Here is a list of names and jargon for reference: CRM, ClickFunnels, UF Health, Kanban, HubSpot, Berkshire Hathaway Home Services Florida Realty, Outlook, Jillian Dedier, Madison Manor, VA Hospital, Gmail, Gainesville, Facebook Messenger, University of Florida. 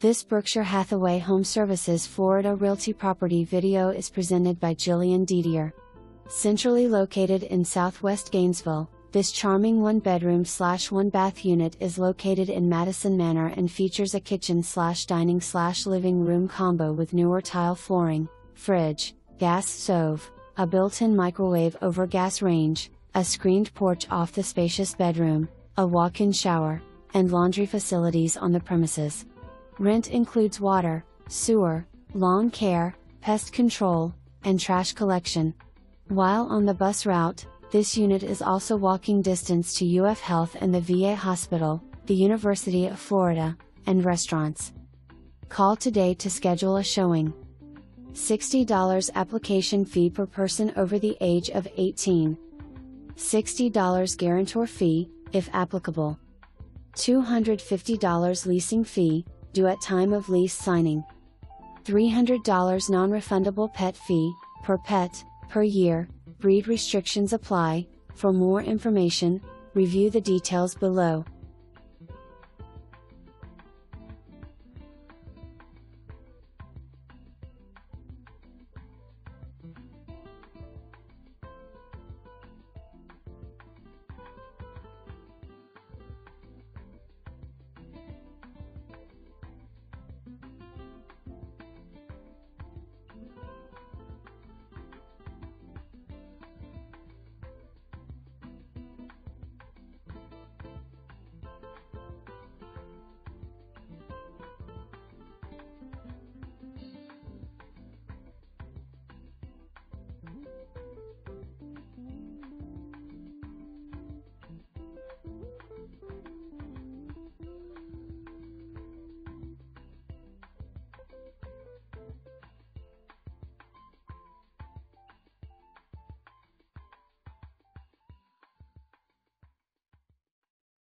This Berkshire Hathaway Home Services Florida Realty property video is presented by Jillian Dedier. Centrally located in southwest Gainesville, this charming one-bedroom/one-bath unit is located in Madison Manor and features a kitchen/dining/living room combo with newer tile flooring, fridge, gas stove, a built-in microwave over gas range, a screened porch off the spacious bedroom, a walk-in shower, and laundry facilities on the premises. Rent includes water, sewer, lawn care, pest control, and trash collection. While on the bus route, this unit is also walking distance to UF Health and the VA Hospital, the University of Florida, and restaurants. Call today to schedule a showing. $60 application fee per person over the age of 18. $60 guarantor fee, if applicable. $250 leasing fee, due at time of lease signing. $300 non-refundable pet fee, per pet, per year. Breed restrictions apply. For more information, review the details below.